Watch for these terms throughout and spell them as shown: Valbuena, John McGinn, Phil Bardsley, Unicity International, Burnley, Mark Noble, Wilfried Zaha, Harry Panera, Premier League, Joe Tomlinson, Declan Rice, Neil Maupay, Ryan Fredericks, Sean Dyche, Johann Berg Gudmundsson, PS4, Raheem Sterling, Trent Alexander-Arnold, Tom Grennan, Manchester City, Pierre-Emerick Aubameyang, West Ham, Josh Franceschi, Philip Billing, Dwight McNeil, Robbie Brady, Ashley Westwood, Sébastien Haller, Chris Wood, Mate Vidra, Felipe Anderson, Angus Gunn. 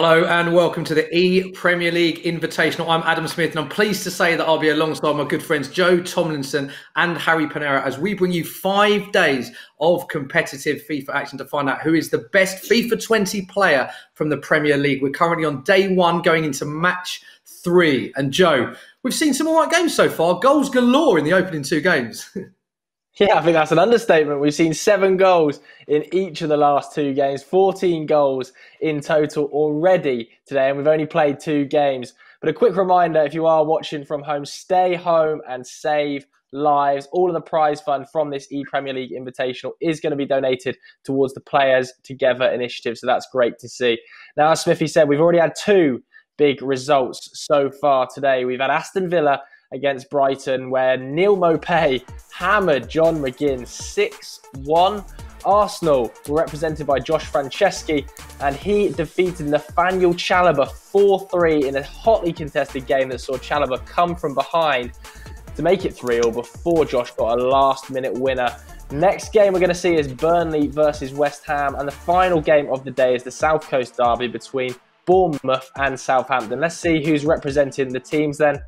Hello and welcome to the e-Premier League Invitational. I'm Adam Smith and I'm pleased to say that I'll be alongside my good friends Joe Tomlinson and Harry Panera as we bring you 5 days of competitive FIFA action to find out who is the best FIFA 20 player from the Premier League. We're currently on day one going into match three. And Joe, we've seen some all right games so far. Goals galore in the opening two games. Yeah, I think that's an understatement. We've seen 7 goals in each of the last 2 games, 14 goals in total already today, and we've only played 2 games. But a quick reminder, if you are watching from home, stay home and save lives. All of the prize fund from this e-Premier League Invitational is going to be donated towards the Players Together initiative, so that's great to see. Now, as Smithy said, we've already had 2 big results so far today. We've had Aston Villa against Brighton, where Neil Maupay hammered John McGinn 6-1. Arsenal were represented by Josh Franceschi, and he defeated Nathaniel Chalobah 4-3 in a hotly contested game that saw Chalobah come from behind to make it 3-3 before Josh got a last-minute winner. Next game we're going to see is Burnley versus West Ham, and the final game of the day is the South Coast derby between Bournemouth and Southampton. Let's see who's representing the teams then.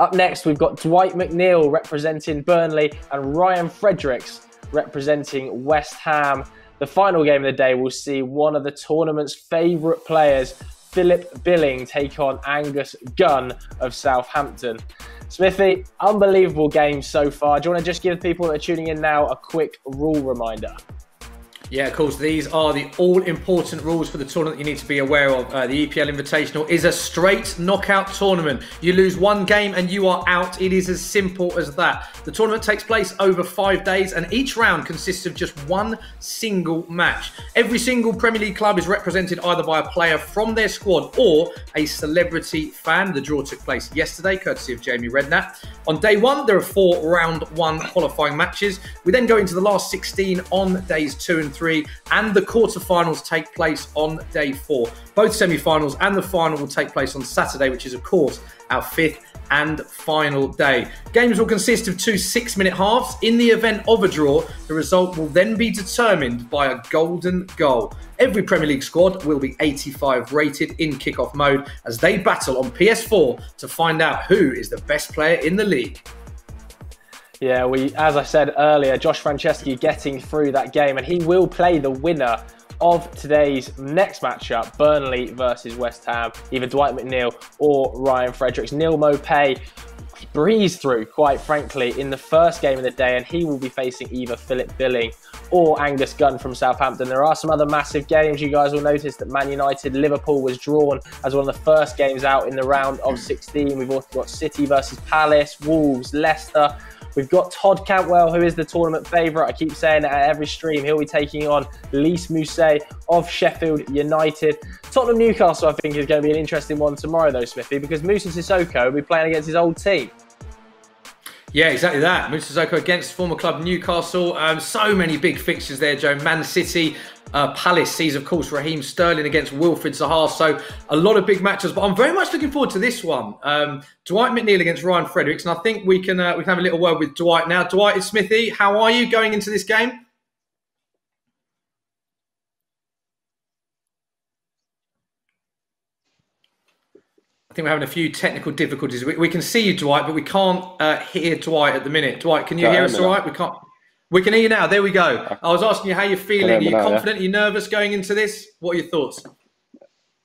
Up next, we've got Dwight McNeil representing Burnley and Ryan Fredericks representing West Ham. The final game of the day will see one of the tournament's favourite players, Philip Billing, take on Angus Gunn of Southampton. Smithy, unbelievable game so far. Do you want to just give people that are tuning in now a quick rule reminder? Yeah, of course, these are the all-important rules for the tournament you need to be aware of. The EPL Invitational is a straight knockout tournament. You lose one game and you are out. It is as simple as that. The tournament takes place over 5 days and each round consists of just one single match. Every single Premier League club is represented either by a player from their squad or a celebrity fan. The draw took place yesterday, courtesy of Jamie Redknapp. On day one, there are 4 round one qualifying matches. We then go into the last 16 on days 2 and 3, and the quarterfinals take place on day 4. Both semi-finals and the final will take place on Saturday, which is, of course, our 5th and final day. Games will consist of 2 six-minute halves. In the event of a draw, the result will then be determined by a golden goal. Every Premier League squad will be 85 rated in kickoff mode as they battle on PS4 to find out who is the best player in the league. Yeah, as I said earlier, Josh Franceschi getting through that game, and he will play the winner of today's next matchup, Burnley versus West Ham, either Dwight McNeil or Ryan Fredericks. Neil Maupay breezed through, quite frankly, in the first game of the day, and he will be facing either Philip Billing or Angus Gunn from Southampton. There are some other massive games. You guys will notice that Man United, Liverpool was drawn as one of the first games out in the round of 16. We've also got City versus Palace, Wolves, Leicester. We've got Todd Cantwell, who is the tournament favourite. I keep saying it at every stream. He'll be taking on Moussa Sissoko of Sheffield United. Tottenham Newcastle, I think, is going to be an interesting one tomorrow, though, Smithy, because Moussa Sissoko will be playing against his old team. Yeah, exactly that. Moussa Sissoko against former club Newcastle. So many big fixtures there, Joe. Man City. Palace sees, of course, Raheem Sterling against Wilfried Zaha. So a lot of big matches, but I'm very much looking forward to this one. Dwight McNeil against Ryan Fredericks, and I think we can have a little word with Dwight now. Dwight and Smithy, how are you going into this game? I think we're having a few technical difficulties. We can see you, Dwight, but we can't hear Dwight at the minute. Dwight, can you hear us all right? We can't. We can hear you now. There we go. I was asking you how you're feeling. Are you confident? Yeah. Are you nervous going into this? What are your thoughts?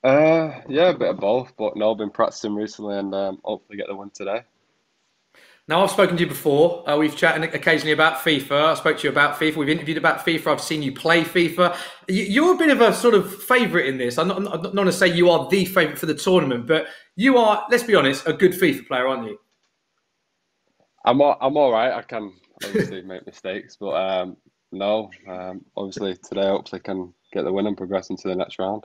Yeah, a bit of both, but no, I've been practicing recently and hopefully get the win today. Now, I've spoken to you before. We've chatted occasionally about FIFA. I spoke to you about FIFA. We've interviewed about FIFA. I've seen you play FIFA. You're a bit of a sort of favourite in this. I'm not going to say you are the favourite for the tournament, but you are, let's be honest, a good FIFA player, aren't you? I'm all right. I can obviously make mistakes, but obviously today hopefully can get the win and progress into the next round.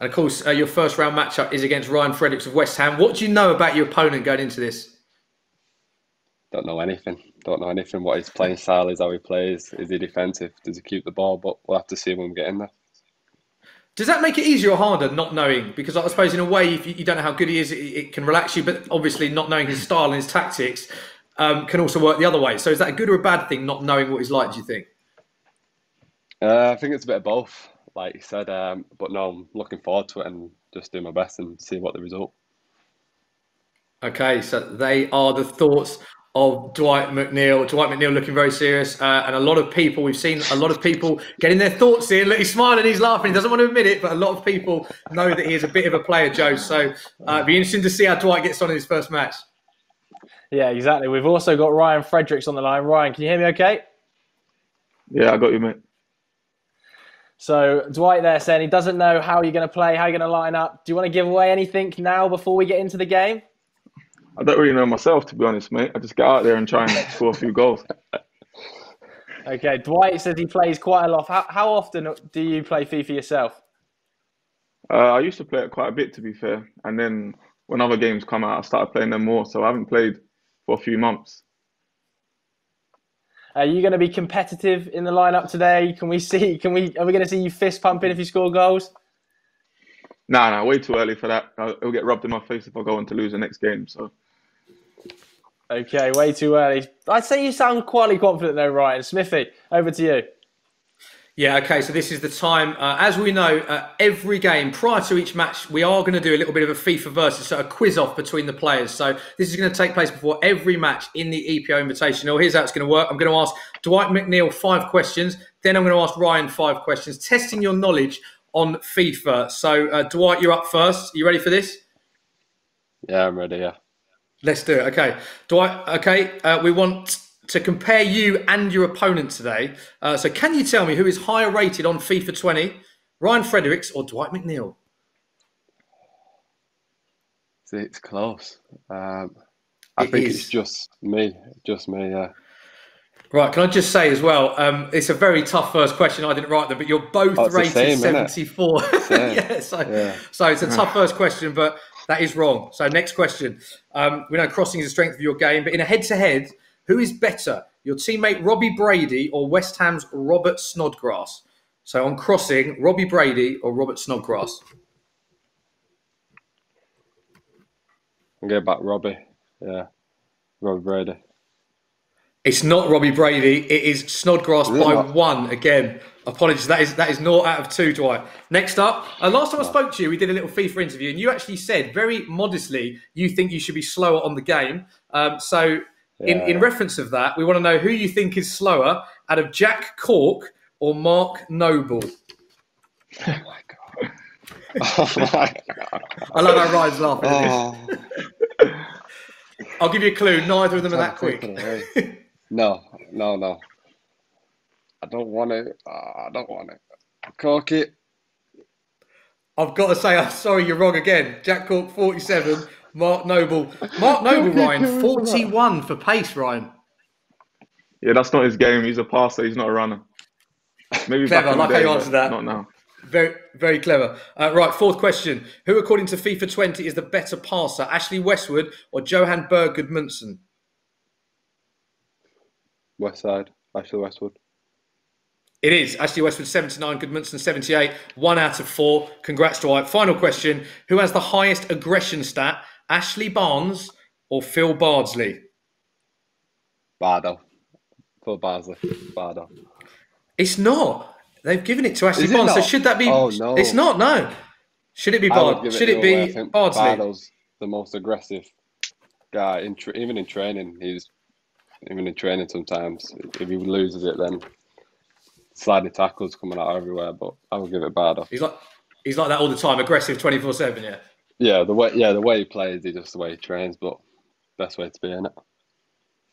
And of course, your first round matchup is against Ryan Fredericks of West Ham. What do you know about your opponent going into this? Don't know anything. Don't know anything. What his playing style is, how he plays. Is he defensive? Does he keep the ball? But we'll have to see when we get in there. Does that make it easier or harder not knowing? Because I suppose in a way, if you don't know how good he is, it can relax you, but obviously not knowing his style and his tactics can also work the other way. So is that a good or a bad thing, not knowing what he's like, do you think? I think it's a bit of both. like you said. But no, I'm looking forward to it and just do my best and see what the result. Okay, so they are the thoughts of Dwight McNeil. Dwight McNeil looking very serious. And a lot of people, we've seen a lot of people getting their thoughts in. Look, he's smiling, he's laughing. He doesn't want to admit it, but a lot of people know that he is a bit of a player, Joe. So it'd be interesting to see how Dwight gets on in his first match. Yeah, exactly. We've also got Ryan Fredericks on the line. Ryan, can you hear me okay? Yeah, I got you, mate. So Dwight there saying he doesn't know how you're going to play, how you're going to line up. Do you want to give away anything now before we get into the game? I don't really know myself, to be honest, mate. I just get out there and try and score a few goals. Okay, Dwight says he plays quite a lot. How often do you play FIFA yourself? I used to play it quite a bit, to be fair. And then when other games come out, I started playing them more. So I haven't played for a few months. Are you going to be competitive in the lineup today? Are we going to see you fist pumping if you score goals? Nah, way too early for that. It'll get rubbed in my face if I go on to lose the next game. So. Okay, way too early. I'd say you sound quietly confident though, Ryan. Smithy, over to you. Yeah, okay, so this is the time. As we know, every game, prior to each match, we are going to do a little bit of a FIFA versus, so a quiz-off between the players. So this is going to take place before every match in the EPL Invitational. Here's how it's going to work. I'm going to ask Dwight McNeil 5 questions. Then I'm going to ask Ryan 5 questions, testing your knowledge on FIFA. So, Dwight, you're up first. Are you ready for this? Yeah, I'm ready, yeah. Let's do it. Okay, Dwight, okay, we want to compare you and your opponent today. So can you tell me who is higher rated on FIFA 20, Ryan Fredericks or Dwight McNeil? It's close. I think it's just me, yeah. Right, can I just say as well, it's a very tough first question. I didn't write them, but you're both rated same, 74. Yeah, so it's a tough first question, but that is wrong. So next question. We know crossing is the strength of your game, but in a head-to-head, who is better, your teammate Robbie Brady or West Ham's Robert Snodgrass? So on crossing, Robbie Brady or Robert Snodgrass? I'm going back Robbie. Yeah, Robbie Brady. It's not Robbie Brady. It is Snodgrass by one again. Apologies. That is 0 out of 2, Dwight. Next up, last time I spoke to you, we did a little FIFA interview, and you actually said very modestly you think you should be slower on the game. So in reference of that, we want to know who you think is slower out of Jack Cork or Mark Noble. Oh, my God. Oh, my God. I love how Ryan's laughing at this. I'll give you a clue. Neither of them are that quick. No. I don't want it. Cork it. I've got to say, I'm sorry, you're wrong again. Jack Cork, 47. Mark Noble, Ryan, 41 for pace, Ryan. Yeah, that's not his game. He's a passer. He's not a runner. Maybe clever. I like how you answered that. Not now. Very, very clever. Right, fourth question. Who, according to FIFA 20, is the better passer, Ashley Westwood or Johann Berg Gudmundsson? Westside, Ashley Westwood. It is. Ashley Westwood, 79. Gudmundsson, 78. 1 out of 4. Congrats, Dwight. Final question. Who has the highest aggression stat, Ashley Barnes or Phil Bardsley? Bardo. Phil Bardsley. Bardo. It's not. They've given it to Ashley Barnes. So should that be... Oh, no. It's not, no. Should it be Bardsley? Should it be Bardsley? Bardo's the most aggressive guy. Even in training, he's... Even in training sometimes, if he loses it, then sliding tackles coming out everywhere. But I would give it Bardo. He's like that all the time, aggressive 24/7. Yeah. Yeah, the way he plays, he just the way he trains. But best way to be in it.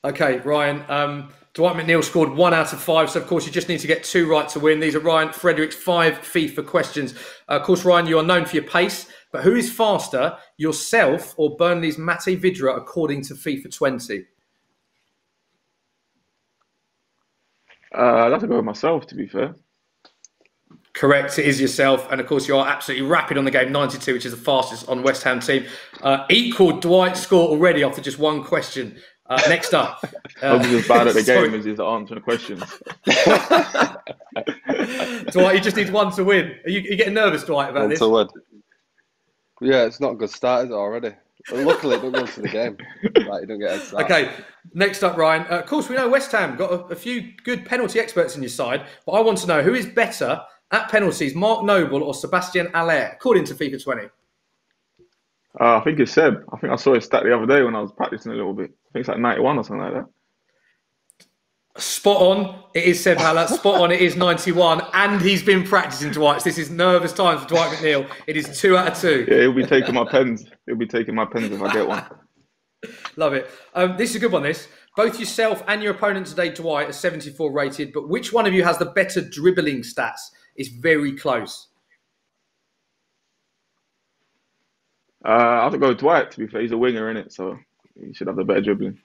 Okay, Ryan. Dwight McNeil scored 1 out of 5, so of course you just need to get 2 right to win. These are Ryan Fredericks' 5 FIFA questions. Of course, Ryan, you are known for your pace, but who is faster, yourself or Burnley's Mate Vidra, according to FIFA 20? I'd have to go with myself, to be fair. Correct, it is yourself. And, of course, you are absolutely rapid on the game, 92, which is the fastest on West Ham team. Equal Dwight's score already after just one question. Next up. Obviously as bad at the game as he is at answering questions. Dwight, you just need 1 to win. Are you getting nervous, Dwight, about this? 1 to win. Yeah, it's not a good start, is it, already? Well, luckily, it don't go to the game. Like, you don't get it. Okay, next up, Ryan. Of course, we know West Ham got a few good penalty experts in your side, but I want to know who is better At penalties, Mark Noble or Sébastien Haller, according to FIFA 20? I think it's Seb. I think I saw his stat the other day when I was practicing a little bit. I think it's like 91 or something like that. Spot on. It is Seb Haller. Spot on. It is 91. And he's been practicing, Dwight. So this is nervous times for Dwight McNeil. It is 2 out of 2. Yeah, he'll be taking my pens. He'll be taking my pens if I get one. Love it. This is a good one, this. Both yourself and your opponent today, Dwight, are 74 rated. But which one of you has the better dribbling stats? It's very close. I have to go with Dwight, to be fair. He's a winger, innit? So he should have the better dribbling.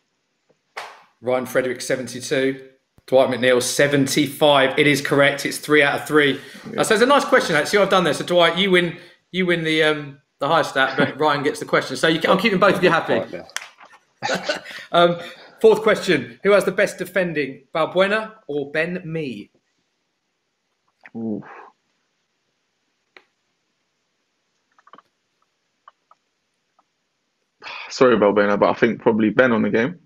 Ryan Fredericks, 72. Dwight McNeil, 75. It is correct. It's 3 out of 3. Yeah. So it's a nice question, actually. I've done this. So, Dwight, you win the high stat, but Ryan gets the question. So I'm keeping both of you happy. Fourth question. Who has the best defending, Valbuena or Ben Mee? Ooh. Sorry, Valbuena, but I think probably Ben on the game.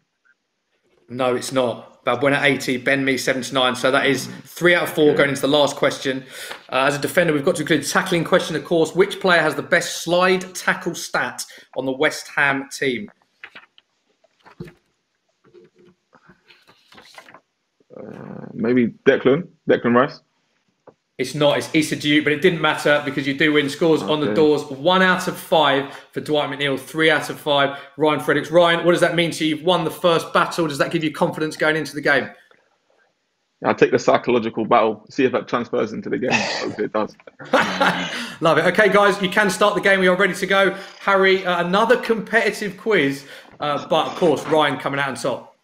No, it's not. Valbuena 80, Ben Mee 79. So that is 3 out of 4 going into the last question. As a defender, we've got to include the tackling question, of course. Which player has the best slide tackle stat on the West Ham team? Maybe Declan Rice. It's not. It's Issa Diop, but it didn't matter because you do win. Scores on the doors. 1 out of 5 for Dwight McNeil. 3 out of 5. Ryan Fredericks. Ryan, what does that mean to you? You've won the first battle. Does that give you confidence going into the game? I'll take the psychological battle. See if that transfers into the game. Hopefully it does. Love it. Okay, guys, you can start the game. We are ready to go. Harry, another competitive quiz, but of course, Ryan coming out on top.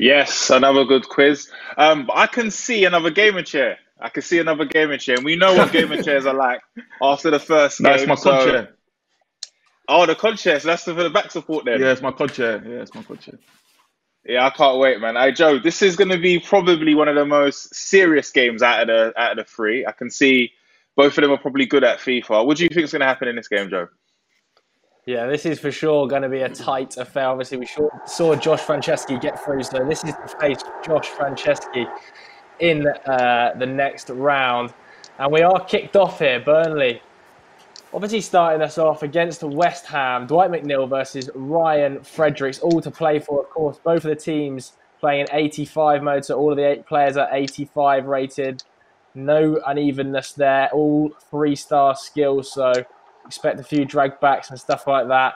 Yes, another good quiz. I can see another gaming chair. I can see another gaming chair. And we know what gaming chairs are like after the first game. That's my cod chair. Oh, the cod chair. So that's for the back support then. Yeah, it's my cod chair. Yeah, it's my cod chair. Yeah, I can't wait, man. Hey, Joe, this is going to be probably one of the most serious games out of the three. I can see both of them are probably good at FIFA. What do you think is going to happen in this game, Joe? Yeah, this is for sure going to be a tight affair. Obviously, we saw Josh Franceschi get through, so this is to face Josh Franceschi in the next round. And we are kicked off here. Burnley obviously starting us off against West Ham. Dwight McNeil versus Ryan Fredericks, all to play for, of course. Both of the teams playing in 85 mode, so all of the 8 players are 85 rated. No unevenness there. All 3-star skills, so expect a few drag backs and stuff like that.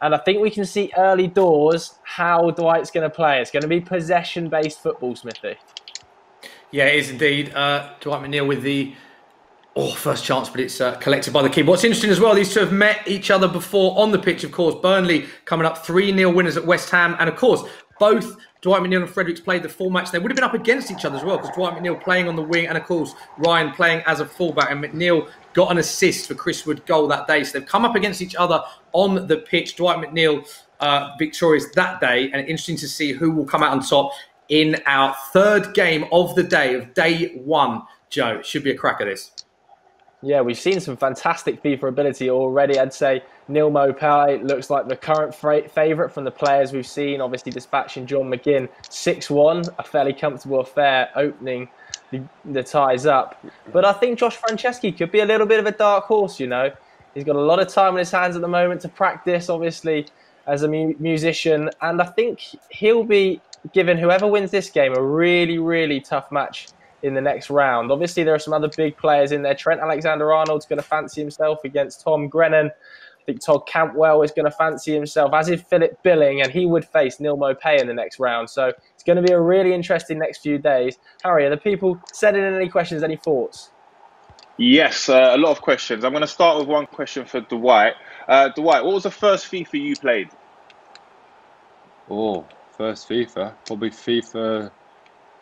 And I think we can see early doors how Dwight's going to play. It's going to be possession-based football, Smithy. Yeah, it is indeed. Dwight McNeil with the first chance, but it's collected by the keeper. What's interesting as well, these two have met each other before on the pitch, of course. Burnley coming up 3-0 winners at West Ham. And, of course, both Dwight McNeil and Fredericks played the full match. They would have been up against each other as well because Dwight McNeil playing on the wing and, of course, Ryan playing as a fullback. And McNeil got an assist for Chris Wood goal that day. So they've come up against each other on the pitch. Dwight McNeil victorious that day. And interesting to see who will come out on top in our third game of the day, of day 1, Joe. It should be a cracker, this. Yeah, we've seen some fantastic FIFA ability already. I'd say Neil Maupay looks like the current favourite from the players we've seen. Obviously, dispatching John McGinn 6-1, a fairly comfortable affair, opening the ties up. But I think Josh Franceschi could be a little bit of a dark horse, you know. He's got a lot of time on his hands at the moment to practice, obviously, as a musician. And I think he'll be giving whoever wins this game a really, really tough match in the next round. Obviously, there are some other big players in there. Trent Alexander-Arnold's going to fancy himself against Tom Grennan. I think Todd Cantwell is going to fancy himself, as is Philip Billing, and he would face Neil Maupay in the next round. So it's going to be a really interesting next few days. Harry, are the people sending in any questions, any thoughts? Yes, a lot of questions. I'm going to start with one question for Dwight. Dwight, what was the first FIFA you played? Oh, first FIFA? Probably FIFA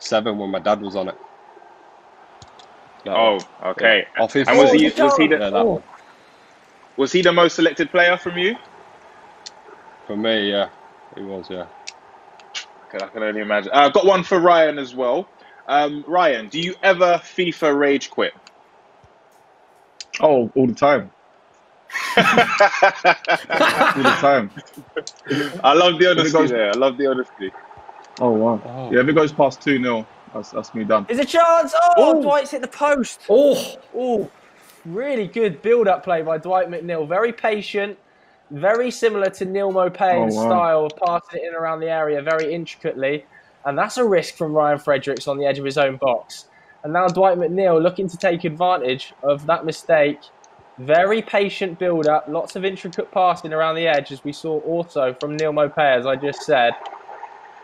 7 when my dad was on it. Okay. Yeah. And was he the most selected player from you? For me, yeah, he was. Yeah. Okay, I can only imagine. I've got one for Ryan as well. Ryan, do you ever FIFA rage quit? Oh, all the time. All the time. I love the honesty there. I love the honesty. Oh wow. Oh. Yeah, if it goes past 2-0, That's me done. There's a chance. Oh, ooh. Dwight's hit the post. Oh, oh, really good build-up play by Dwight McNeil. Very patient. Very similar to Neil Maupay's style of passing it in around the area very intricately. And that's a risk from Ryan Fredericks on the edge of his own box. And now Dwight McNeil looking to take advantage of that mistake. Very patient build-up. Lots of intricate passing around the edge, as we saw also from Neil Maupay, as I just said.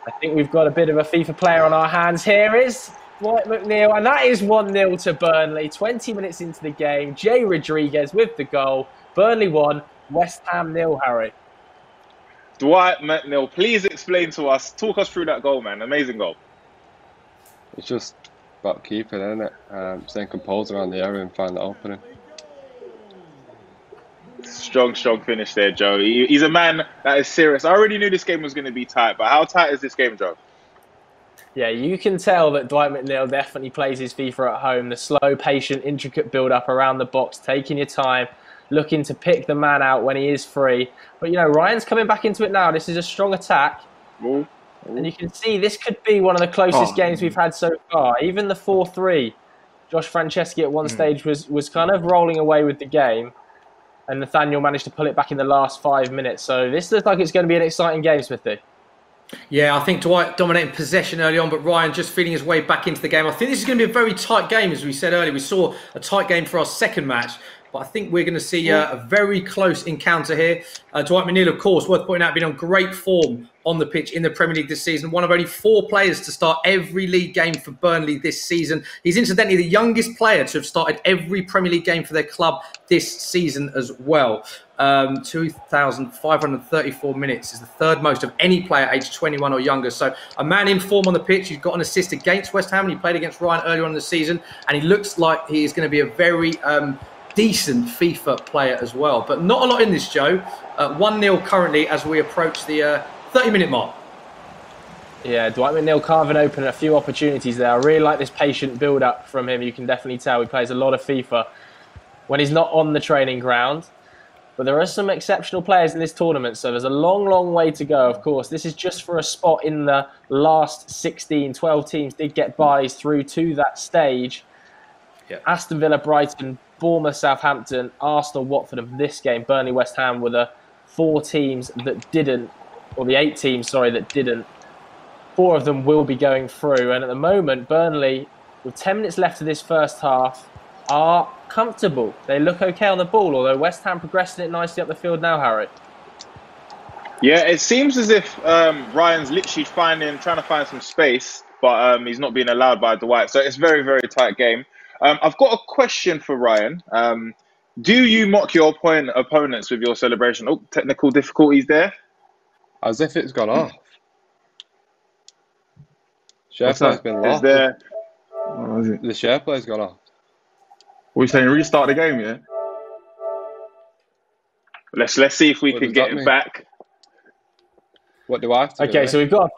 I think we've got a bit of a FIFA player on our hands. Here is Dwight McNeil. And that is 1-0 to Burnley. 20 minutes into the game. Jay Rodriguez with the goal. Burnley 1. West Ham 0, Harry. Dwight McNeil, please explain to us, talk us through that goal, man. Amazing goal. It's just about keeping, isn't it? Staying composed around the area and find the opening. Strong, strong finish there, Joe. He's a man that is serious. I already knew this game was going to be tight, but how tight is this game, Joe? Yeah, you can tell that Dwight McNeil definitely plays his FIFA at home. The slow, patient, intricate build-up around the box, taking your time, looking to pick the man out when he is free. But, you know, Ryan's coming back into it now. This is a strong attack. Ooh. Ooh. And you can see this could be one of the closest games we've had so far. Even the 4-3, Josh Franceschi at one stage was kind of rolling away with the game. And Nathaniel managed to pull it back in the last 5 minutes. So this looks like it's going to be an exciting game, Smithy. Yeah, I think Dwight dominating possession early on, but Ryan just feeling his way back into the game. I think this is going to be a very tight game, as we said earlier. We saw a tight game for our second match. But I think we're going to see a very close encounter here. Dwight McNeil, of course, worth pointing out, been on great form on the pitch in the Premier League this season. One of only 4 players to start every league game for Burnley this season. He's incidentally the youngest player to have started every Premier League game for their club this season as well. 2,534 minutes is the third most of any player aged 21 or younger. So a man in form on the pitch. He's got an assist against West Ham, and he played against Ryan earlier on in the season. And he looks like he is going to be a very... decent FIFA player as well, but not a lot in this, Joe. 1-0 currently as we approach the 30-minute mark. Yeah, Dwight McNeil carving open a few opportunities there. I really like this patient build-up from him. You can definitely tell he plays a lot of FIFA when he's not on the training ground. But there are some exceptional players in this tournament, so there's a long, long way to go, of course. This is just for a spot in the last 16. 12 teams did get byes through to that stage. Yeah. Aston Villa, Brighton, Bournemouth, Southampton, Arsenal, Watford of this game. Burnley, West Ham were the 4 teams that didn't, or the 8 teams, sorry, that didn't. 4 of them will be going through. And at the moment, Burnley, with 10 minutes left of this first half, are comfortable. They look okay on the ball, although West Ham progressing it nicely up the field now, Harry. Yeah, it seems as if Ryan's literally trying to find some space, but he's not being allowed by Dwight. So it's a very, very tight game. I've got a question for Ryan. Do you mock your opponents with your celebration? Oh, technical difficulties there. As if it's gone off. Share play's been lost. The share play's gone off. What are you saying? Restart the game, yeah? Let's see if we can get it back. What do I have to do? Okay, so we've got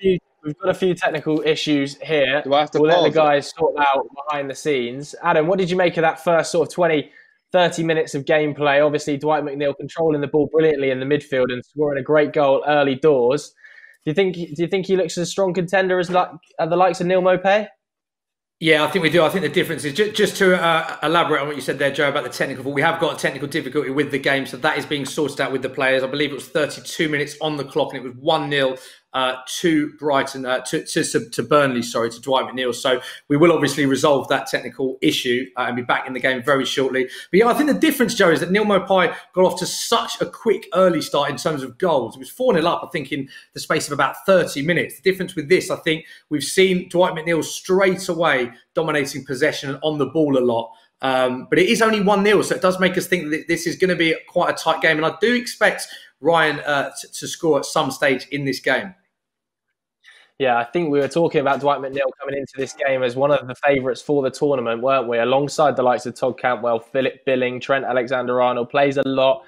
a few technical issues here. We'll let the guys sort out behind the scenes. Adam, what did you make of that first sort of 20, 30 minutes of gameplay? Obviously, Dwight McNeil controlling the ball brilliantly in the midfield and scoring a great goal early doors. Do you think he looks as a strong contender as the likes of Neil Maupay? Yeah, I think we do. I think the difference is, just to elaborate on what you said there, Joe, about the technical, we have got a technical difficulty with the game, so that is being sorted out with the players. I believe it was 32 minutes on the clock, and it was 1-0 to Brighton, to Burnley, sorry, to Dwight McNeil. So we will obviously resolve that technical issue and be back in the game very shortly. But yeah, I think the difference, Joe, is that Neil Maupay got off to such a quick early start in terms of goals. It was 4-0 up, I think, in the space of about 30 minutes. The difference with this, I think, we've seen Dwight McNeil straight away dominating possession and on the ball a lot. But it is only 1-0, so it does make us think that this is going to be quite a tight game. And I do expect Ryan to score at some stage in this game. Yeah, I think we were talking about Dwight McNeil coming into this game as one of the favourites for the tournament, weren't we? Alongside the likes of Todd Cantwell, Philip Billing, Trent Alexander-Arnold, plays a lot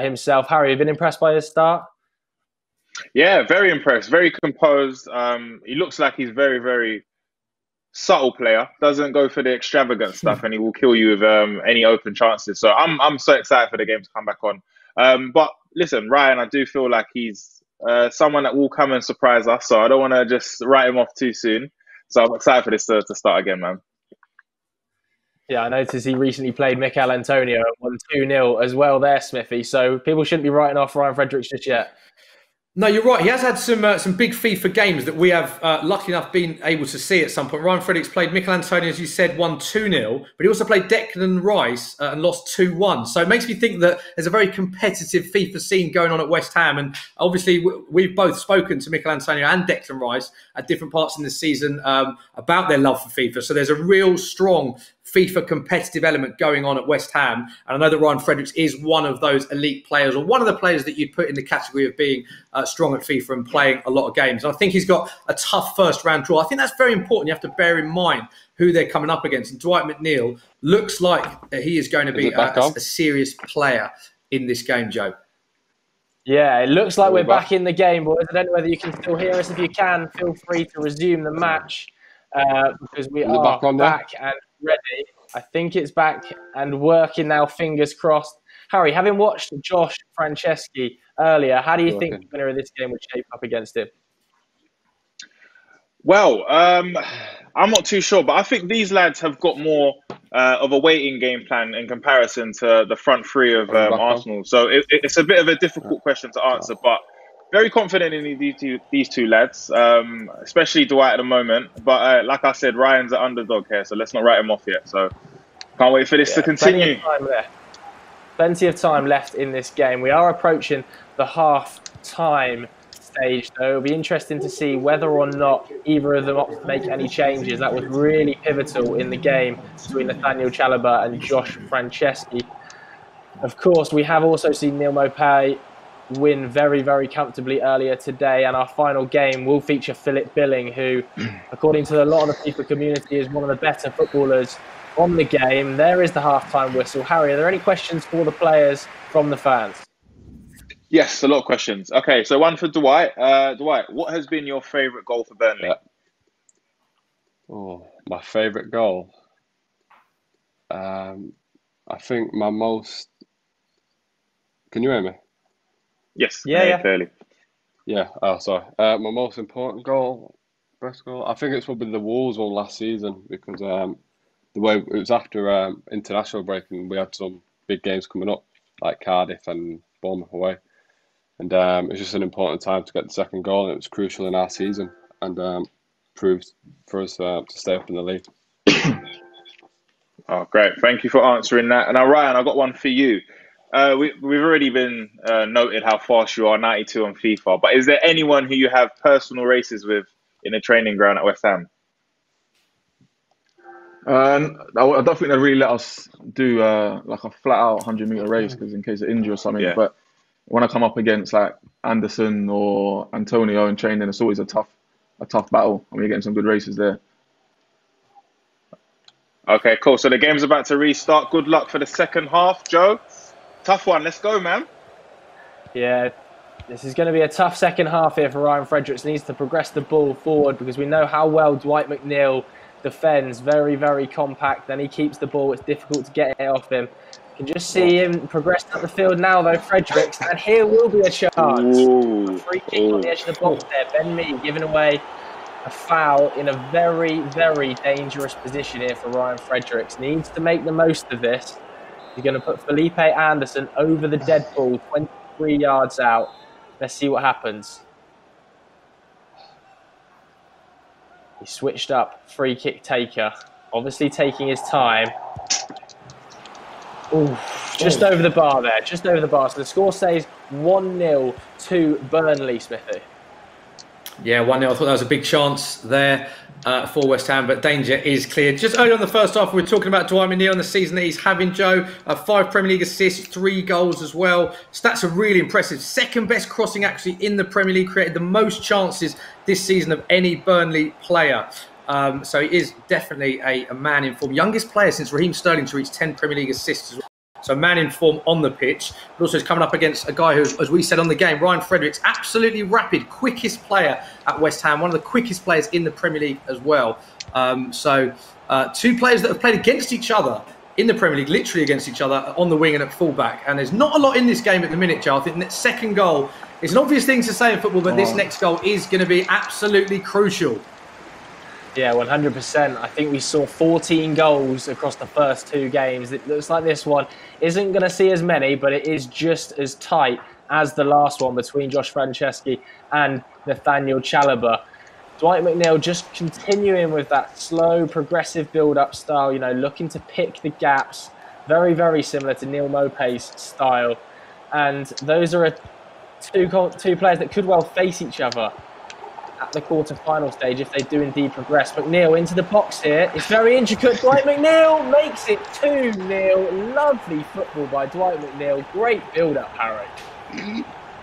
himself. Harry, have you been impressed by his start? Yeah, very impressed, very composed. He looks like he's very, very subtle player. Doesn't go for the extravagant stuff, and he will kill you with any open chances. So I'm so excited for the game to come back on. But listen, Ryan, I do feel like he's someone that will come and surprise us, so I don't want to just write him off too soon. So I'm excited for this to start again, man. Yeah, I noticed he recently played Michail Antonio and won 2-0 as well there, Smithy. So people shouldn't be writing off Ryan Fredericks just yet. No, you're right. He has had some big FIFA games that we have, lucky enough, been able to see at some point. Ryan Fredericks played Michail Antonio, as you said, won 2-0, but he also played Declan Rice and lost 2-1. So it makes me think that there's a very competitive FIFA scene going on at West Ham. And obviously, we've both spoken to Michail Antonio and Declan Rice at different parts in the season about their love for FIFA. So there's a real strong FIFA competitive element going on at West Ham. And I know that Ryan Fredericks is one of those elite players, or one of the players that you'd put in the category of being strong at FIFA and playing a lot of games. And I think he's got a tough first round draw. I think that's very important. You have to bear in mind who they're coming up against. And Dwight McNeil looks like he is going to be a serious player in this game, Joe. Yeah, it looks like we're back in the game, boys. I don't know whether you can still hear us. If you can, feel free to resume the match because we are back and ready. I think it's back and working now, fingers crossed. Harry, having watched Josh Franceschi earlier, how do you think the winner of this game would shape up against him? Well, I'm not too sure, but I think these lads have got more of a waiting game plan in comparison to the front three of Arsenal. So it's a bit of a difficult question to answer, but very confident in these two lads, especially Dwight at the moment. But like I said, Ryan's an underdog here, so let's not write him off yet. So can't wait for this to continue. Plenty of time left in this game. We are approaching the half-time stage, though. It'll be interesting to see whether or not either of them opt to make any changes. That was really pivotal in the game between Nathaniel Chalobah and Josh Franceschi. Of course, we have also seen Neil Maupay win very, very comfortably earlier today, and our final game will feature Philip Billing, who, according to a lot of the FIFA community, is one of the better footballers on the game. There is the halftime whistle. Harry, are there any questions for the players from the fans? Yes, a lot of questions. Okay, so one for Dwight. Dwight, what has been your favourite goal for Burnley? Oh, my favourite goal? I think my most... Can you hear me? Yes. Yeah, clearly. Yeah. Oh, sorry. My most important goal, best goal. I think it's probably the Wolves one last season, because the way it was after international break, and we had some big games coming up like Cardiff and Bournemouth away, and it was just an important time to get the second goal, and it was crucial in our season, and proved for us to stay up in the league. Oh, great! Thank you for answering that. And now, Ryan, I've got one for you. We've already been noted how fast you are, 92 on FIFA, but is there anyone who you have personal races with in the training ground at West Ham? I don't think they really let us do like a flat out 100-meter race because in case of injury or something. Yeah. But when I come up against like Anderson or Antonio in training, it's always a tough battle. I mean, you're getting some good races there. Okay, cool. So the game's about to restart. Good luck for the second half, Joe. Tough one. Let's go, man. Yeah, this is going to be a tough second half here for Ryan Fredericks. He needs to progress the ball forward because we know how well Dwight McNeil defends. Very, very compact. Then he keeps the ball. It's difficult to get it off him. You can just see him progress up the field now, though, Fredericks. And here will be a chance. A free kick on the edge of the box there. Ben Mee giving away a foul in a very, very dangerous position here for Ryan Fredericks. Needs to make the most of this. He's going to put Felipe Anderson over the dead ball, 23 yards out. Let's see what happens. He switched up free kick taker. Obviously taking his time. Ooh, just over the bar there. Just over the bar. So the score says 1-0 to Burnley, Smithy. Yeah, 1-0. I thought that was a big chance there for West Ham, but danger is clear. Just earlier on the first half, we were talking about Dwight McNeil and the season that he's having, Joe. 5 Premier League assists, 3 goals as well. Stats are really impressive. Second best crossing actually in the Premier League, created the most chances this season of any Burnley player. So he is definitely a man in form. Youngest player since Raheem Sterling to reach 10 Premier League assists as well. So man in form on the pitch, but also he's coming up against a guy who, as we said on the game, Ryan Fredericks, absolutely rapid, quickest player at West Ham, one of the quickest players in the Premier League as well. So two players that have played against each other in the Premier League, literally against each other, on the wing and at fullback. And there's not a lot in this game at the minute, Joe. I think that second goal is an obvious thing to say in football, but this next goal is going to be absolutely crucial. Yeah, 100%. I think we saw 14 goals across the first two games. It looks like this one isn't going to see as many, but it is just as tight as the last one between Josh Franceschi and Nathaniel Chalobah. Dwight McNeil just continuing with that slow, progressive build-up style, you know, looking to pick the gaps. Very, very similar to Neil Maupay's style. And those are two players that could well face each other at the quarter-final stage if they do indeed progress. McNeil into the box here. It's very intricate. Dwight McNeil makes it 2-0. Lovely football by Dwight McNeil. Great build-up, Harry.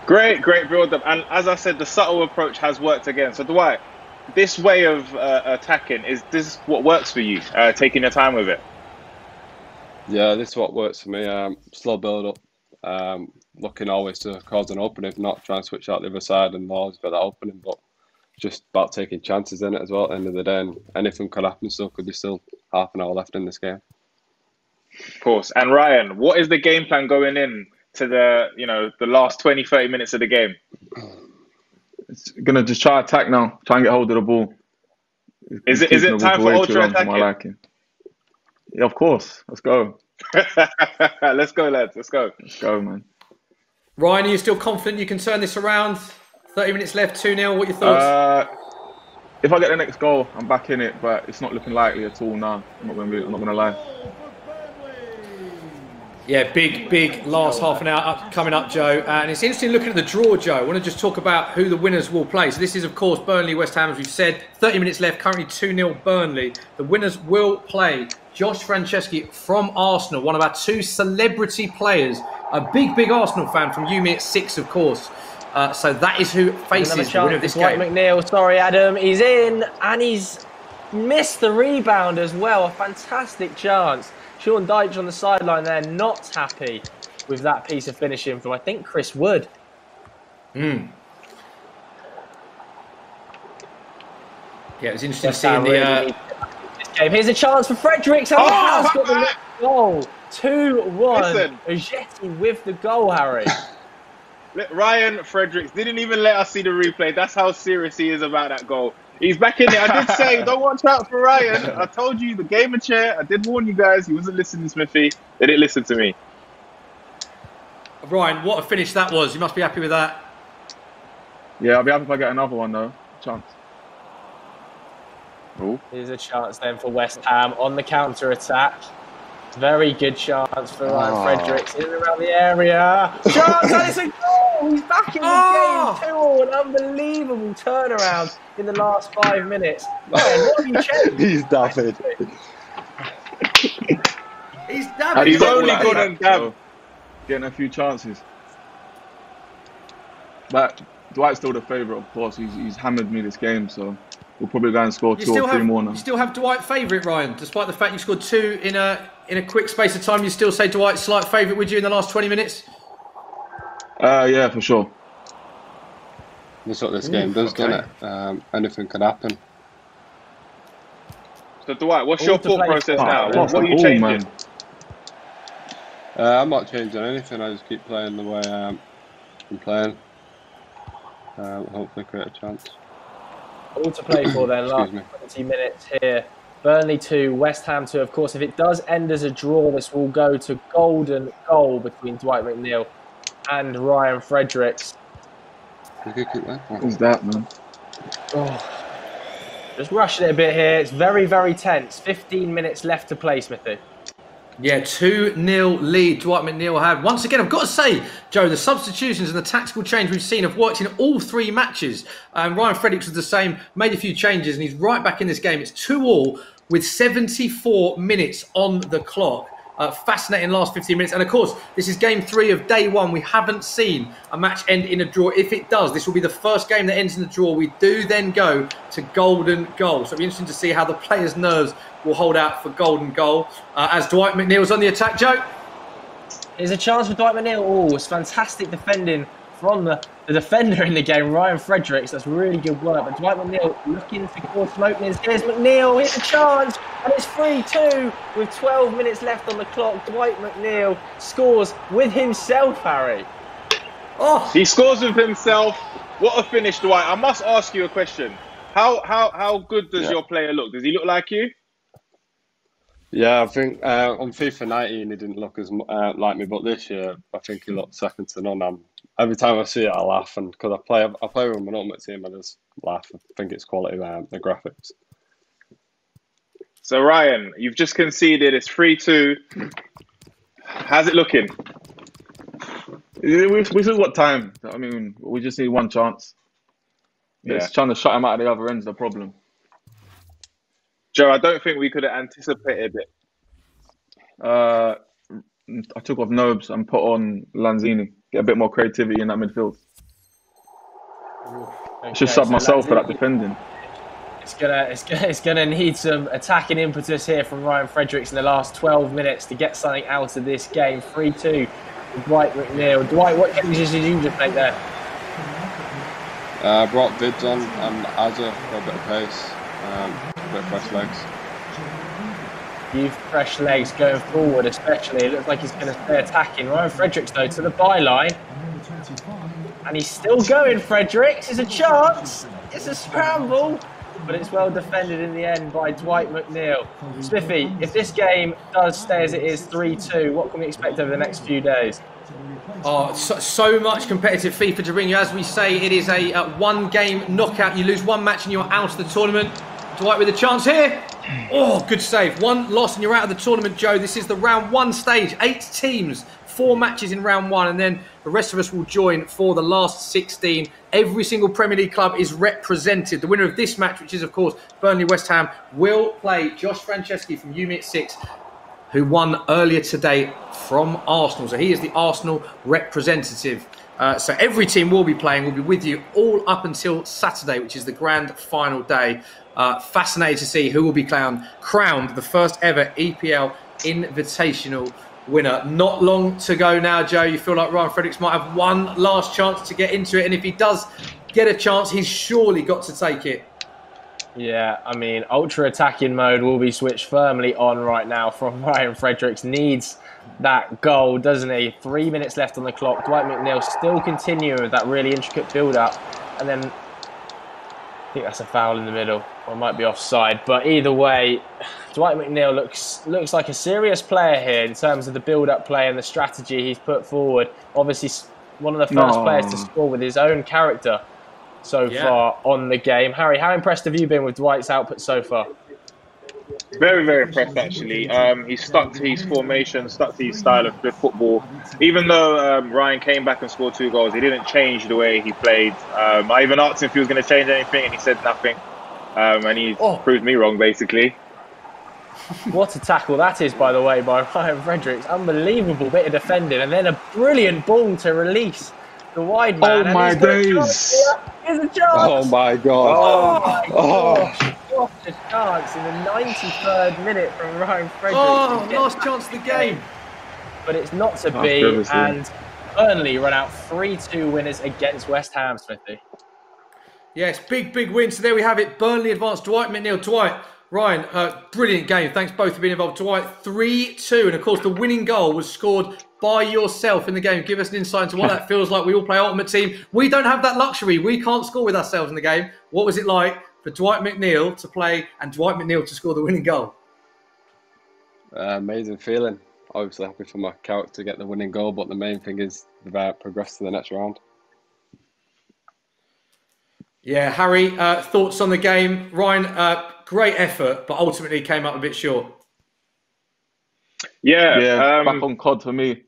Great build-up. And as I said, the subtle approach has worked again. So, Dwight, this way of attacking, is this what works for you, taking your time with it? Yeah, this is what works for me. Slow build-up. Looking always to cause an opening, if not, trying to switch out the other side and always for that opening, but just about taking chances in it as well at the end of the day, and anything could happen, so could be still half an hour left in this game. Of course. And Ryan, what is the game plan going in to the, you know, the last 20, 30 minutes of the game? It's going to just try attack now, try and get hold of the ball. Is it time for ultra attacking? Yeah, of course. Let's go. Let's go, lads. Let's go. Let's go, man. Ryan, are you still confident you can turn this around? 30 minutes left, 2-0. What are your thoughts? If I get the next goal, I'm back in it, but it's not looking likely at all now. I'm not going to lie. Yeah, big last half an hour coming up, Joe. And it's interesting looking at the draw, Joe. I want to just talk about who the winners will play. So this is, of course, Burnley, West Ham, as we've said. 30 minutes left, currently 2-0 Burnley. The winners will play Josh Franceschi from Arsenal, one of our two celebrity players. A big Arsenal fan from you, me at 6, of course. So that is who faces the winner of this game. McNeil, sorry, Adam. He's in, and he's missed the rebound as well. A fantastic chance. Sean Dyche on the sideline there, not happy with that piece of finishing from, I think, Chris Wood. Yeah, it was interesting seeing the... This game. Here's a chance for Fredericks. Oh, has got the goal. 2-1. Ojeti with the goal, Harry. Ryan Fredericks didn't even let us see the replay. That's how serious he is about that goal. He's back in there. I did say, don't watch out for Ryan. I told you, the game of chair. I did warn you guys. He wasn't listening, Smithy. They didn't listen to me. Ryan, what a finish that was. You must be happy with that. Yeah, I'll be happy if I get another one, though. Chance. Ooh. Here's a chance, then, for West Ham on the counter-attack. Very good chance for Ryan Fredericks. In and around the area. Chance, and it's a goal! He's back in the game. 2-0, an unbelievable turnaround in the last 5 minutes. What have you changed? He's dabbing. He's dabbing. He's only good and dab. Getting a few chances. But Dwight's still the favourite, of course. He's hammered me this game, so we'll probably go and score two or three more now. You still have Dwight favourite, Ryan, despite the fact you scored two in a quick space of time. You still say Dwight's slight favourite, would you, in the last 20 minutes? Yeah, for sure. That's what this game does, doesn't it? Anything could happen. So, Dwight, what's your thought process now? What are you changing? Man. I'm not changing anything. I just keep playing the way I'm playing. Hopefully create a chance. All to play for then, last 20 minutes here. Burnley 2, West Ham 2. Of course, if it does end as a draw, this will go to golden goal between Dwight McNeil and Ryan Fredericks. Who's that, man? Just rushing it a bit here. It's very tense. 15 minutes left to play, Smithy. Yeah, 2-0 lead Dwight McNeil had. Once again, I've got to say, Joe, the substitutions and the tactical change we've seen have worked in all three matches. Ryan Fredericks was the same, made a few changes, and he's right back in this game. It's 2-all with 74 minutes on the clock. Fascinating last 15 minutes. And, of course, this is game 3 of day 1. We haven't seen a match end in a draw. If it does, this will be the first game that ends in a draw. We do then go to golden goal. So it'll be interesting to see how the players' nerves will hold out for golden goal. As Dwight McNeil's on the attack, Joe. There's a chance for Dwight McNeil. Oh, it's fantastic defending from the defender in the game, Ryan Fredericks. That's really good work. But Dwight McNeil looking to score some openings. Here's McNeil. Here's a chance. And it's 3-2 with 12 minutes left on the clock. Dwight McNeil scores with himself, Harry. He scores with himself. What a finish, Dwight. I must ask you a question. How good does your player look? Does he look like you? Yeah, I think on FIFA 19 he didn't look as like me, but this year I think he looked second to none. Every time I see it, I laugh, and because I play with my ultimate team, I just laugh. I think it's quality the graphics. So Ryan, you've just conceded. It's 3-2. How's it looking? We've still got time. I mean, we just need one chance. Yeah. It's trying to shut him out of the other end's the problem. Joe, I don't think we could have anticipated it. I took off Nobes and put on Lanzini. Get a bit more creativity in that midfield. Okay, should sub so myself Lanzini for that defending. It's gonna need some attacking impetus here from Ryan Fredericks in the last 12 minutes to get something out of this game. 3-2 with Dwight McNeil. Dwight, what changes did you just make there? I brought Bibbs on and Azza for a bit of pace, a bit of fresh legs. You've fresh legs going forward especially. It looks like he's going to stay attacking. Ryan Fredericks though to the byline. And he's still going, Fredericks. It's a chance. It's a scramble. But it's well defended in the end by Dwight McNeil. Smithy, if this game does stay as it is 3-2, what can we expect over the next few days? Oh, so much competitive FIFA to bring you. As we say, it is a one-game knockout. You lose one match and you're out of the tournament. Dwight with a chance here. Oh, good save. One loss and you're out of the tournament, Joe. This is the round one stage. 8 teams, 4 matches in round one, and then the rest of us will join for the last 16. Every single Premier League club is represented. The winner of this match, which is, of course, Burnley-West Ham, will play Josh Franceschi from Unit 6, who won earlier today from Arsenal. So he is the Arsenal representative. So every team we'll be playing will be with you all up until Saturday, which is the grand final day. Fascinating to see who will be crowned the first ever EPL Invitational winner. Not long to go now, Joe. You feel like Ryan Fredericks might have one last chance to get into it. And if he does get a chance, he's surely got to take it. Yeah, I mean, ultra-attacking mode will be switched firmly on right now from Ryan Fredericks. Needs that goal, doesn't he? 3 minutes left on the clock. Dwight McNeil still continuing with that really intricate build-up. And then I think that's a foul in the middle. Or it might be offside. But either way, Dwight McNeil looks like a serious player here in terms of the build-up play and the strategy he's put forward. Obviously, one of the first players to score with his own character so far on the game. Harry, how impressed have you been with Dwight's output so far? Very, very impressed, actually. He's stuck to his formation, stuck to his style of football. Even though Ryan came back and scored 2 goals, he didn't change the way he played. I even asked him if he was going to change anything, and he said nothing. And he proved me wrong, basically. What a tackle that is, by the way, by Ryan Fredericks. Unbelievable bit of defending, and then a brilliant ball to release. The wide man. Oh my days! Oh my God! Oh, what a chance in the 93rd minute from Ryan Fredericks. Oh, last chance of the game. But it's not to be, and Burnley run out 3-2 winners against West Ham, Smithy. Yes, big win. So there we have it. Burnley advanced. Dwight McNeil. Dwight. Ryan, brilliant game. Thanks both for being involved. Dwight, 3-2. And, of course, the winning goal was scored by yourself in the game. Give us an insight into what that feels like. We all play Ultimate Team. We don't have that luxury. We can't score with ourselves in the game. What was it like for Dwight McNeil to play and Dwight McNeil to score the winning goal? Amazing feeling. Obviously happy for my character to get the winning goal, but the main thing is about progress to the next round. Yeah, Harry, thoughts on the game? Ryan, great effort, but ultimately came up a bit short. Yeah, back on COD for me.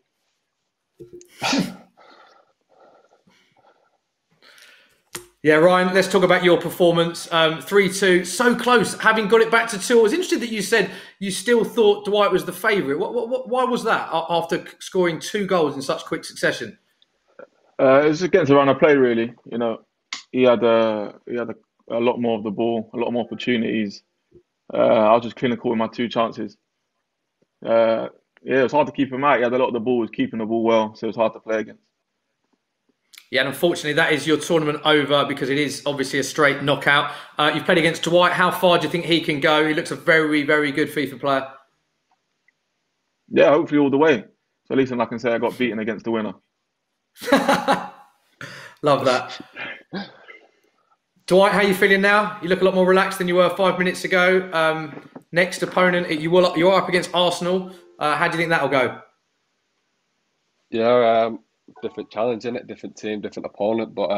Yeah, Ryan, let's talk about your performance. 3-2, so close, having got it back to 2. I was interested that you said you still thought Dwight was the favourite. Why was that after scoring 2 goals in such quick succession? It was against the run of play, really. You know, he had a lot more of the ball, a lot more opportunities. I was just clinical with my 2 chances. Yeah, it was hard to keep him out. He had a lot of the ball, was keeping the ball well, so it was hard to play against. Yeah, and unfortunately, that is your tournament over because it is obviously a straight knockout. You've played against Dwight. How far do you think he can go? He looks a very, very good FIFA player. Yeah, hopefully all the way. So at least I can say I got beaten against the winner. Love that. Dwight, how are you feeling now? You look a lot more relaxed than you were 5 minutes ago. Next opponent, you're up against Arsenal. How do you think that'll go? You know, different challenge, innit? Different team, different opponent. But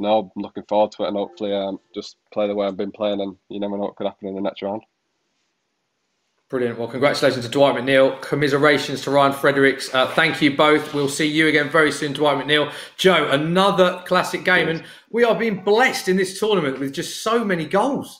no, I'm looking forward to it, and hopefully just play the way I've been playing, and you never know what could happen in the next round. Brilliant. Well, congratulations to Dwight McNeil. Commiserations to Ryan Fredericks. Thank you both. We'll see you again very soon, Dwight McNeil. Joe, another classic game. Yes. And we are being blessed in this tournament with just so many goals.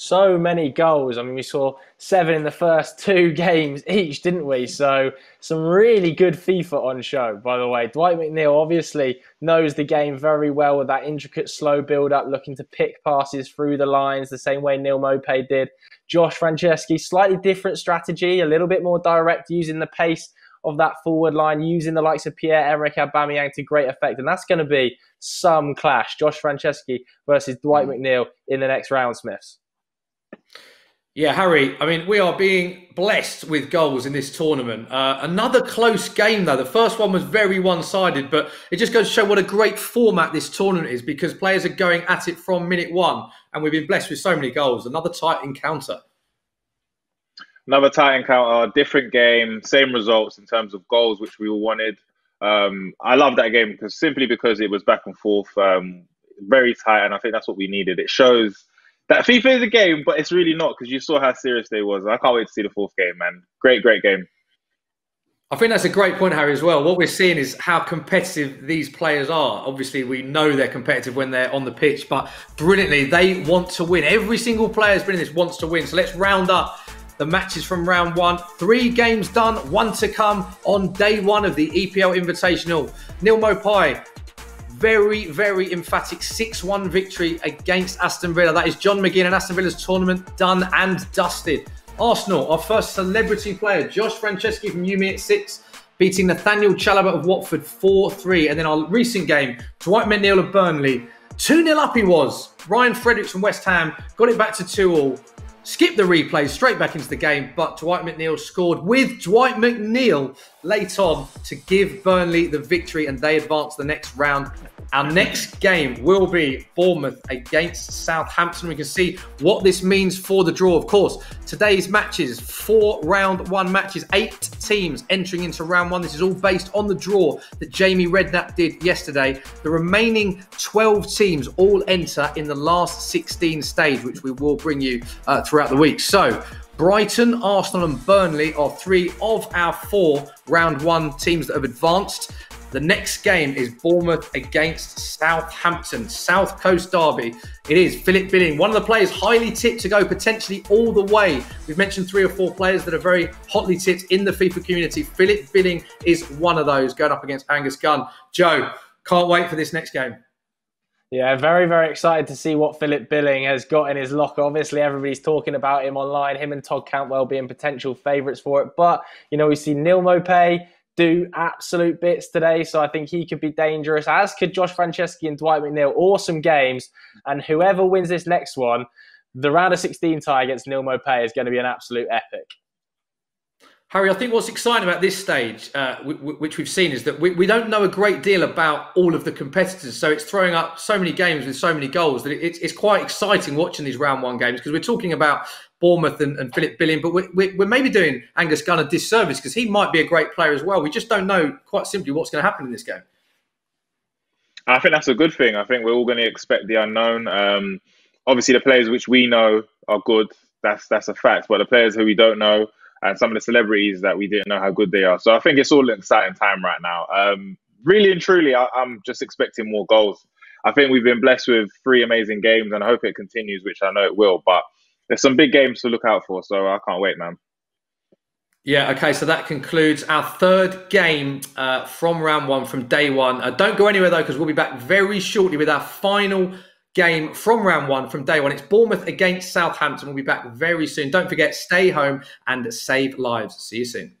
So many goals. I mean, we saw 7 in the first 2 games each, didn't we? So some really good FIFA on show, by the way. Dwight McNeil obviously knows the game very well with that intricate slow build-up, looking to pick passes through the lines the same way Neil Maupay did. Josh Franceschi, slightly different strategy, a little bit more direct, using the pace of that forward line, using the likes of Pierre-Emerick Aubameyang to great effect. And that's going to be some clash. Josh Franceschi versus Dwight McNeil in the next round, Smiths. Yeah, Harry, I mean, we are being blessed with goals in this tournament. Another close game, though. The first one was very one-sided, but it just goes to show what a great format this tournament is, because players are going at it from minute one, and we've been blessed with so many goals. Another tight encounter. Another tight encounter, different game, same results in terms of goals, which we all wanted. I love that game simply because it was back and forth, very tight, and I think that's what we needed. It shows that FIFA is a game, but it's really not, because you saw how serious they was. I can't wait to see the fourth game, man. Great, great game. I think that's a great point, Harry, as well. What we're seeing is how competitive these players are. Obviously, we know they're competitive when they're on the pitch, but brilliantly, they want to win. Every single player that's been in this wants to win. So let's round up the matches from round one. 3 games done, 1 to come on day 1 of the EPL Invitational. Neil Maupay, very, very emphatic 6-1 victory against Aston Villa. That is John McGinn and Aston Villa's tournament done and dusted. Arsenal, our first celebrity player, Josh Franceschi from Umi at 6, beating Nathaniel Chalobah of Watford 4-3. And then our recent game, Dwight McNeil of Burnley, 2-0 up he was. Ryan Fredericks from West Ham got it back to 2-all. Skip the replay, straight back into the game, but Dwight McNeil scored with Dwight McNeil late on to give Burnley the victory, and they advance the next round. Our next game will be Bournemouth against Southampton. We can see what this means for the draw, of course. Today's matches, 4 round one matches, 8 teams entering into round one. This is all based on the draw that Jamie Redknapp did yesterday. The remaining 12 teams all enter in the last 16 stage, which we will bring you throughout the week. So Brighton, Arsenal and Burnley are 3 of our 4 round one teams that have advanced. The next game is Bournemouth against Southampton, South Coast derby. It is Philip Billing, one of the players highly tipped to go potentially all the way. We've mentioned 3 or 4 players that are very hotly tipped in the FIFA community. Philip Billing is one of those, going up against Angus Gunn. Joe, can't wait for this next game. Yeah, very, very excited to see what Philip Billing has got in his locker. Obviously, everybody's talking about him online, him and Todd Cantwell being potential favourites for it. But, you know, we see Neil Maupay do absolute bits today, so I think he could be dangerous, as could Josh Franceschi and Dwight McNeil. Awesome games, and whoever wins this next one, the round of 16 tie against Neil Maupay is going to be an absolute epic. Harry, I think what's exciting about this stage, which we've seen, is that we don't know a great deal about all of the competitors, so it's throwing up so many games with so many goals that it's quite exciting watching these round one games, because we're talking about Bournemouth and Philip Billing, but we're maybe doing Angus Gunn a disservice, because he might be a great player as well. We just don't know quite simply what's going to happen in this game. I think that's a good thing. I think we're all going to expect the unknown. Obviously, the players which we know are good, that's a fact, but the players who we don't know, and some of the celebrities that we didn't know how good they are. So I think it's all an exciting time right now. Really and truly, I'm just expecting more goals. I think we've been blessed with 3 amazing games, and I hope it continues, which I know it will. But there's some big games to look out for, so I can't wait, man. Yeah, okay, so that concludes our 3rd game from round one, from day one. Don't go anywhere, though, because we'll be back very shortly with our final game from round one, from day one. It's Bournemouth against Southampton. We'll be back very soon. Don't forget, stay home and save lives. See you soon.